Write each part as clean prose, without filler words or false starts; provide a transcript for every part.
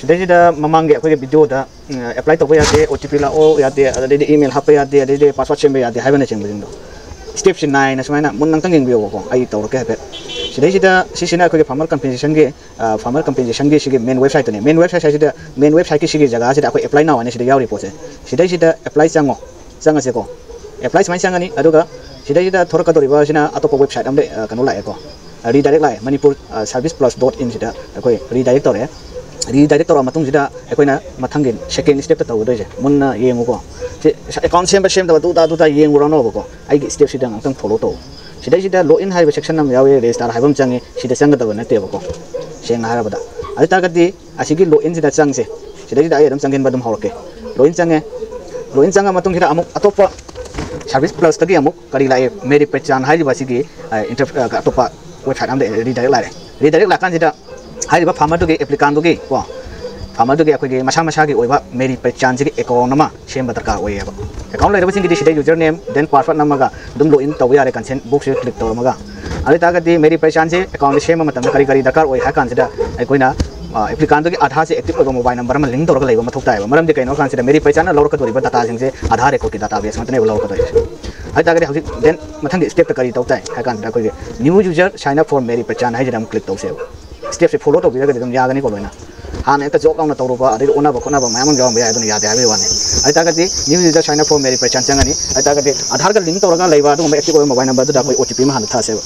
Sida mamangge aku video dah apply tu boleh ada OTP lah, oh ada ada email HP ada password cembe ada haiwan cembe itu. Step si nine nasmai na mun nangtangin biar aku, ayi tahu ke apa. Sida sini aku farmer compensation ke sini main website sida main website ke sini jaga sida aku apply nawan sida jauh report sida apply sango sangat seko. Apply semai sangat ni, aduga sida thora kadori bawa sini atau ke website amde kanulai aku. Redirect lah Manipur serviceplus.in sida aku redirect tahu ya. Di direct orang matung sida, aku ina matangin second step tahu doja. Muna yang aku, account same tahu tu dah yang orang aku. Aku step sida ngang follow tahu. Sida login hai section nam jauh register hai pun canggih. Sida sangat tahu nanti aku. Saya ngahar pada. Ada tak kati asyik login sida canggih. Sida ayam canggih badum hal ke. Login canggih matung sida amuk atau apa service plus tadi amuk kali lah. Meri pecahan hai juga asyik atau apa website am deh redirect lah. Redirect lah kan sida. Hari ini farmer tu ke applikan tu ke, wah, farmer tu ke aku ke macam-macam ke, oiba, meri percayaan si ke account nama, same berterkak oiba. Account lain apa sih kita sih dia username, then password nama ga, dum login tahu ya ada kan, send book sih klik tahu nama ga. Ada tak kati meri percayaan si account same macam mana kari-kari terkak oiba kan sih dah, aku ina applikan tu ke adha sih aktif oiba mobile number mana link tahu kalau iba matuk tahu, macam dia kena kan sih dah meri percayaan lalu kat oiba data sih sih adha rekod kita database macam ni lalu kat oiba. Ada tak kati hujik, then macam ni step terkari tahu tahu, kan sih aku ke new user sign up for meri percayaan, hari jadi am klik tahu sih. Step saya follow tu juga kerja kerja ni kalau ni, hanya itu job kami tahu rupa, ada orang nak bukan apa, memang jawab dia itu ni ada apa ni. Ada tak kati new user sign up for meri percayaan jangan ni, ada tak kati Aadhaar card link tahu orang lewat tu, memang aktif orang mobile number tu dapat OTP mahal tak sih.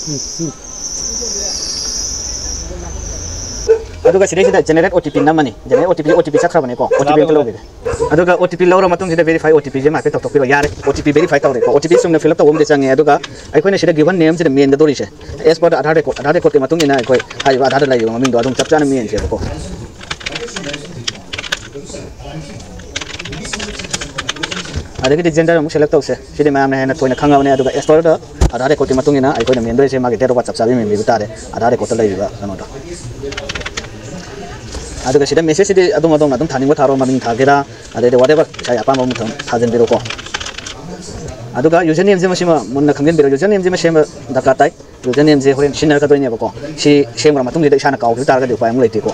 Aduh kat sini kita generate OTP nama ni, generate OTP sakra bani ko, OTP itu lagi. Aduh kat OTP lawar matung kita verify OTP je, macam tu pilih, yar OTP verify tahu reko, OTP semua fill up tahu macam ni. Aduh kat, aku ni sini given name sini main dah tulis. As pada Aadhaar rekod matung ni, aku ayu Aadhaar lagi, kami dua dong capcaan main je ko. Aduh kita gender mungkin select tahu sih, sini macam ni, aku ni kangau ni aduh kat as pada Aadhaar rekod matung ni, aku ni main dah sih macam dia rupa capcaan main begitu ada, Aadhaar rekod lagi juga, kan ada. Aduh kat sini message ini adum thani buat taruh macam thagi dah, ada whatever saya apa mau macam thajen beroko. Aduh kat username je macam mana kengin beroko username je macam dah katai username je koren sinar kat ini beroko. Si same ramah tu jadi siapa kau kita ada upaya mulai tiko.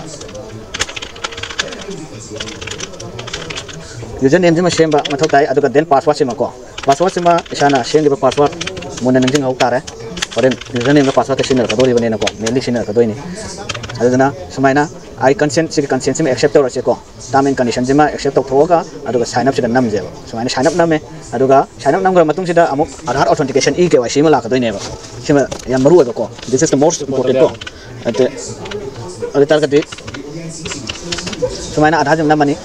Username je macam macam katai aduh kat then password je macam password je macam siapa same dia password mana nanti kau tarik. Koren username je password sinar kat ini benda nak meli sinar kat ini. Aduh na semai na. I consent sih consent sih accept orang sih ko. Tamen condition sih accept orang throw ka, aduga sign up sih nama je. Semua ni sign up nama, aduga sign up nama kalau matung sih dah amuk Aadhaar authentication e KYC malah katoi ni apa. Sih yang baru aja ko. This is the most important ko. Ante, ada tar katui. Semua ni Aadhaar nama ni.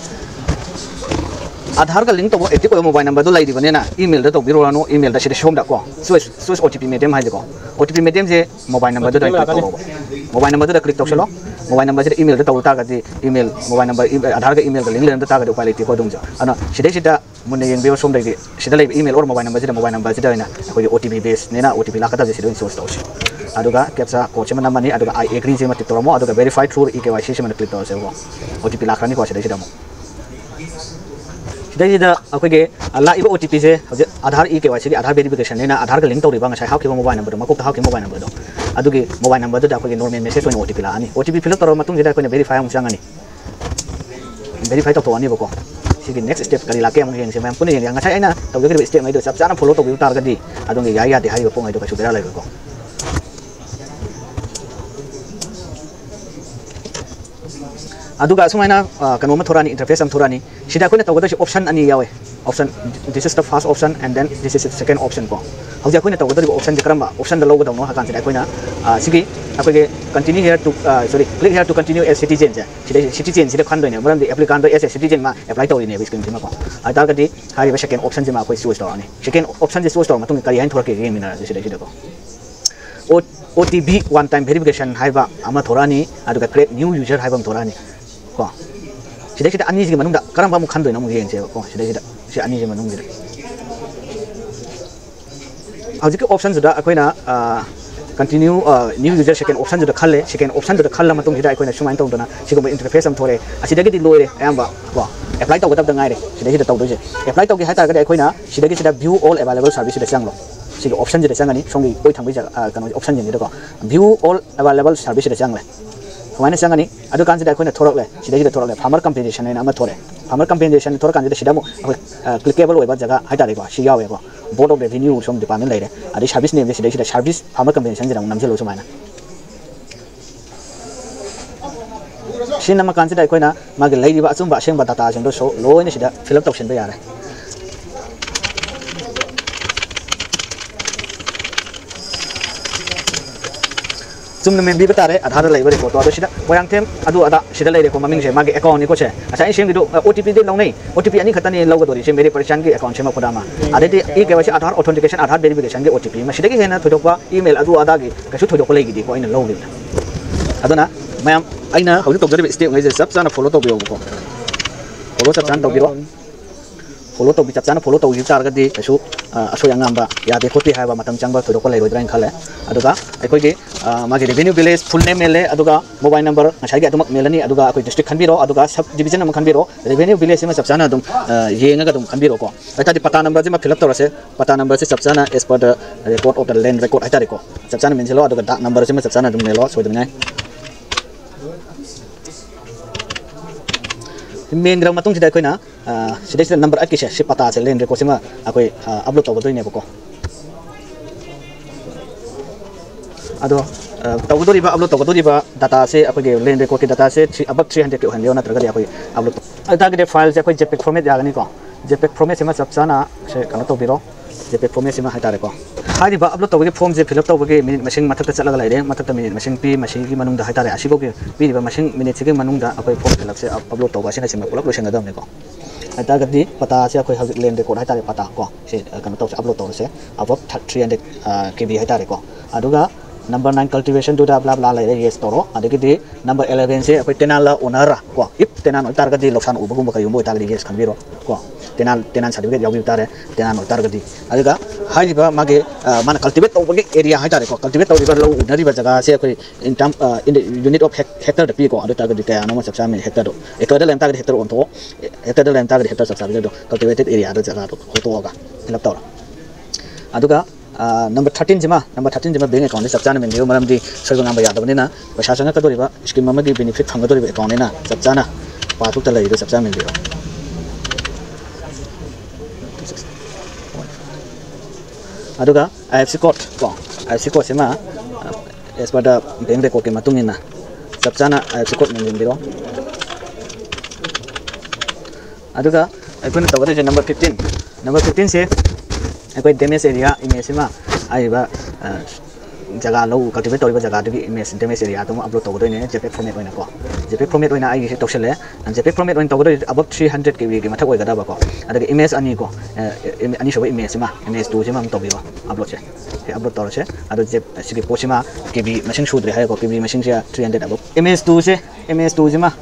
Aadhaar ka link tu boleh etik mobile number tu lagi di mana na email tu biru lano email dah sih dah show dah ko. Switch OTP medium aja ko. OTP medium sih mobile number tu dah klik ko. Mobile number tu dah klik tu sih lo. Mobile number jadi email tu tahu tak kati email mobile number Aadhaar ke email ke link leh tu tak kati upaya itu kau dongja. Ano, sida mungkin yang beliau sumber lagi, sida leh email or mobile number jadi ina, kau jadi OTP base, ni na OTP lah kata jadi sida insurance tau sih. Aduga kepsa coach mana mana, aduga I agree sih mati toramu, aduga verify through KYC sih mati tau sih. OTP lah kan ni kau sida mu. Sida aku ke, lah ibu OTP sih, Aadhaar KYC Aadhaar verification ni na Aadhaar ke link tau riba ngan saya, how ke mobile number, maku tahu ke mobile number tu. Aduh ke mobile number tu dah aku ke normal message punya OTP lah ani. OTP fill up terus matung jadi aku ni verify yang siang ani. Verify tak tahu ani boko. Jadi next step kali lagi yang mungkin siapa pun yang saya ini, tahu juga step macam itu. Sebab saya nak follow tahu utar kadi. Aduh ke gaya di hari boko itu kasih beralih boko. Aduh kat semua ini kanu matura ni interface am tura ni. Jadi aku ni tahu tu si option ani yawe. Option this is the first option and then this is the second option boko. Jadi aku ni tahu betul option jekaran ba option dalam aku tahu no hakan. Jadi aku ni, segi aku ni continue here to click here to continue as citizen je. Jadi citizen jadi kan tu ni, macam di applikan tu as citizen mah apply tahu ni habis kan macam apa. Ada kati hari ni second option je mah aku switch tahu ni. Second option je switch tahu mah tu ni kali yang thora ke game ni nara jadi aku. OTP one time verification hai ba, amat thora ni, ada kat create new user hai ba thora ni. Ko, jadi ani je macam dah, kerana bawa kan tu ni, mungkin je ko. Jadi ani je macam ni. Adik option sudah aku ina continue new user second option sudah kalle second option sudah kalle matung sudah aku ina cuma entah untukna si kau interface am thore asyik lagi di luar eh ambak wah apply tahu kita dengar eh sudah tahu tu je apply tahu kita hari terakhir aku ina sudah view all available service sudah siang lo si option sudah siang ni songi boleh thambi jaga kan option yang ni dek view all available service sudah siang le Hawaiian Sangani, I do consider Kuna Torole, she did the Torole, Farmer Compensation and Amatore. Farmer Compensation, Torkan, the Shidamu, clickable with Bajaga, Hidarigo, Shiawago, Board of Revenue from Department later. I wish Habis name the Shabis, Farmer Compensation, and Namzelo Sumana. Shinama consider Kuna, Magal Lady Batsum Bashim Batata, and also low in the Shida, Philip of Shinbayara. Some member Batare, another labor for Shida, Wayantem, Aduada, Shidale, Coming, Mag Econ Nicoche. As I seem to do OTP Longney, OTP and Katani Logo, Shimbe Perchangi, Econ Shema Kodama. Aditi, Egavashi at her authentication at her dedication, the OTP, Mashigana to Dopa, email Adu Adagi, Kashuto Colegi, go in a low. Adana, ma'am, I know how to observe still with a substance of Poloto Bioko. Poloto Santo Biro, Poloto Bitana, Poloto, you target the Ashu, Asuyangamba, Yadekoti have a Matanchamba to the Colego Drank Hale, Aduga, Equity. Magi revenue village full name mele aduga mobile number ashagi adumak melani aduga akoi district khanbiro aduga sub division am khanbiro revenue village sima sabsana adum yenga adum khanbiro ko atadi pata number jima fill up torase pata number se sabsana as per the report of the land record atari ko sabsana menjelo aduga dark number sima sabsana adum melo so dinai main gram matung sidai koina sidai number akisha se pata se land record sima akoi upload tobodoi ne ko Ado Togodiba upload Togodiba data say Apogee Land Record data set about 300 and Leona Tragadi upload. I target files that could JPEG format the Alanico. JPEG Promesima Sapsana, Kanato Biro, JPEG Promesima Hatarico. Hidiba upload to form the Pilotogi minute machine Matasala, Matata minute machine P, machine Manunda Hatari, Ashibogi, Viva machine minute Manunda, upon upload to Washington Sima Population Adamico. I target the Patasia could land record Hatari Patako, Kanato upload to say about 300 KB Hatarico. Aduga. Number 9 cultivation to the blah blah like yes toro adiki number 11 se akoi tenala onara ko if tenan target di loksan ubugum ka yumo target yes kan biro ko tenan certificate yawi tare tenan target di adiga haiba mage man cultivate obage area hai tare ko cultivate river low unari ba jaga se akoi in term in the unit of hectare the ko adu target di ta anoma sabsa min hectare do ekadal am target hectare on to ekadal am target hectare sabsa do cultivated area do jaga do hoto ga lap toro aduga number 13 jima number 13 jima bank account sabchana men deu maram di server number yadabani na prashasanga ka doriba scheme amagi benefit phanga doriba account na sabchana pathuk ta leido sabchana men deu aduga IFC code ko IFC code sema as per the bank record ke matung ina sabchana IFC code men deu aduga aikuna tawade number 15 number 15 se I damage area in Mesima. I Jagalo cultivate over Jagadi Mes damage area to upload Togodine, Japet from it when I go. Japet from it when I use Toxele, and Japet from it when Togodid above 300 KB Mataway Gadabaco. And the MS Anico, initial Mesima, MS to Jimam Tobio, Abloche, Ablotorche, and the City Poshima, KB machine should have KB machine 300 above. MS to say, MS to Jima,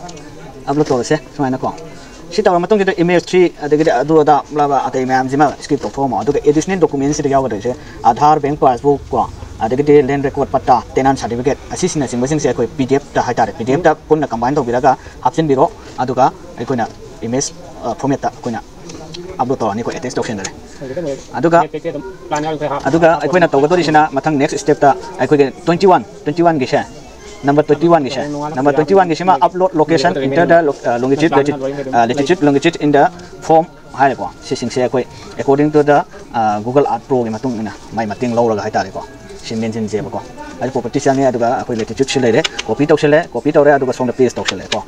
Ablotorse, Swanaco. Shita matong kita email 3 ada ada bla bla ada email jema script form ada additional documents dia ada je Aadhaar bank passbook ko ada kita land record patta tenant certificate assisna simbasin se koi pdf ta haitare pdf ta punna combine to biraga option biro aduga koina image format ta koina upload to ni ko attach option dare aduga aduga koina tawgadori sina matang next step ta koi 21 ge sha Number 21 is number 21 is upload location into the longitude in the form according to the Google Art Pro matung ina mai mating lower ga haitare ko sin mention je ko ai property sane aduga akoi latitude sile re copy tawre aduga song the paste taw sile ko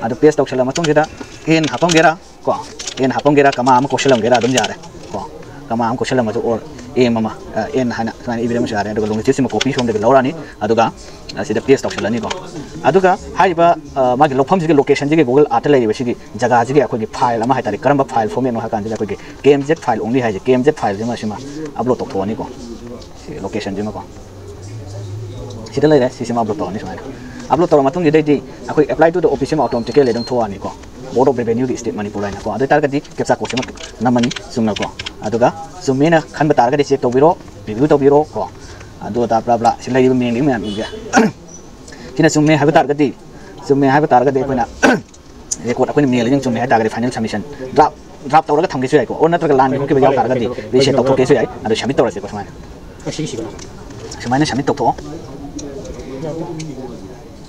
adu paste taw sile matung jeda hen hapong gera ko hen hapong gera kama am ko silam gera dum jare ko kama am ko silam to or ए मामा एन हाना sign इबेम सारे दगो लंग system copy from the लौरानी अदुगा सिदा पेस्ट ऑप्शनलानी को अदुगा हाइबा मागे लोफम जिगे लोकेशन जिगे गूगल आटे लाइबे सिगे जगह जिगे अखोगे फाइल अमा हाइतारि करम फाइल फॉर्मेट मा हाकान जिगे अखोगे केएमजेड फाइल ओनली हाइजे केएमजेड फाइल जिमा सिमा अपलोड तोथोनी को लोकेशन जिमा को सिदा लाइरे सिमा अपलोड तोनी साइन अपलोड तोर मातुंग जिदेदि अखोय apply to the official automatically लेदम थोआनी को Board of Revenue State Manipur line ko adu target di kepsa ko sima namani sumna ko aduga sumena khan ba target check to biro review to biro ko adu ta bla bla silai me ni me ya kina summe have target de koina record akoi me ling summe have target final submission draft tawra ga thamge su ai ko or natra ga lan ko ke ba target di reset to ke su ai adu submit tawra se ko sumana submit to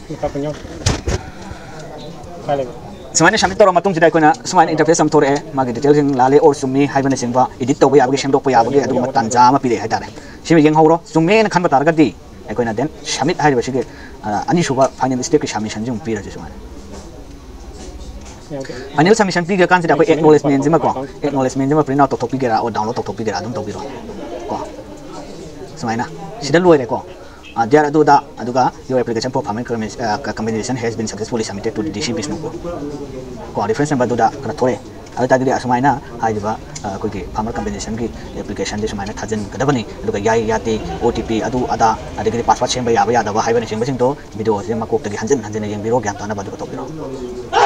Sumani Shamit Matum today kuna Suman interface am Tore Magi details in Lale or Sumi Hyvanasingwa, Edit the way I wish him to Poyabri at Matanzama Pile Hadare. She began Horo, Sumi and Kanbatargadi. I could then Shamit Hyvashi Anishuba finally stick Shamishanjum Peter Suman. Anil Samishan Piga can't acknowledge me in Zimako, acknowledge me in the print out of Topigera or download of Topigera, don't be wrong. Sumana, she don't look at There Aduda Aduga, your application for permanent combination has been successfully submitted to the DC Bishnupur. Difference number Duda Kratore, Altagia Asumina, Haiva, Kuki, Palmer combination application, this minor Tazan Kadabani, Lugay Yati, OTP, Adu Ada, a degree passport chamber, Yavia, the Hibernian Chamber, Bido, Yamako, the Hansen, Hansen, Biro, Gantana, but the Topiro.